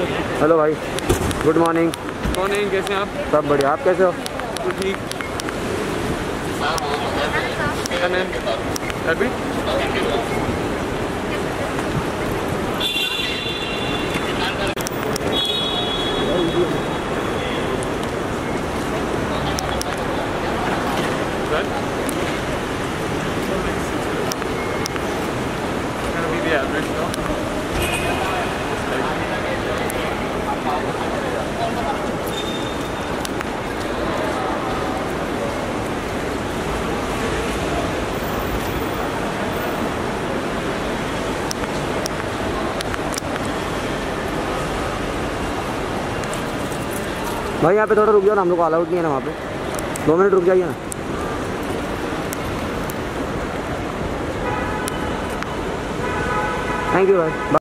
Hello भाई, good morning. Morning, कैसे हैं आप? सब बढ़िया, आप कैसे हो? ठीक। क्या नाम अभी? भाई यहाँ पे थोड़ा रुक जाओ ना, हम लोग को अलाउड नहीं है ना वहाँ पे। 2 मिनट रुक जाइए ना। थैंक यू भाई।